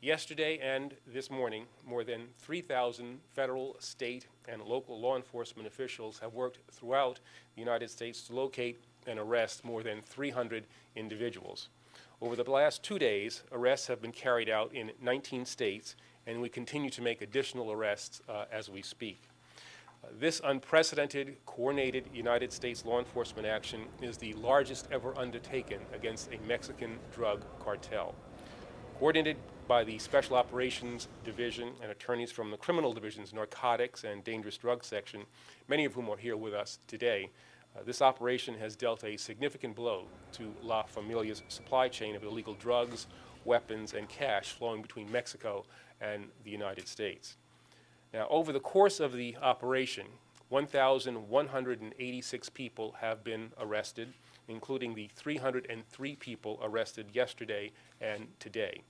Yesterday and this morning, more than 3,000 federal, state, and local law enforcement officials have worked throughout the United States to locate and arrest more than 300 individuals. Over the last 2 days, arrests have been carried out in 19 states, and we continue to make additional arrests as we speak. This unprecedented, coordinated United States law enforcement action is the largest ever undertaken against a Mexican drug cartel. Coordinated by the Special Operations Division and attorneys from the Criminal Division's Narcotics and Dangerous Drug Section, many of whom are here with us today, this operation has dealt a significant blow to La Familia's supply chain of illegal drugs, weapons, and cash flowing between Mexico and the United States. Now, over the course of the operation, 1,186 people have been arrested, including the 303 people arrested yesterday and today.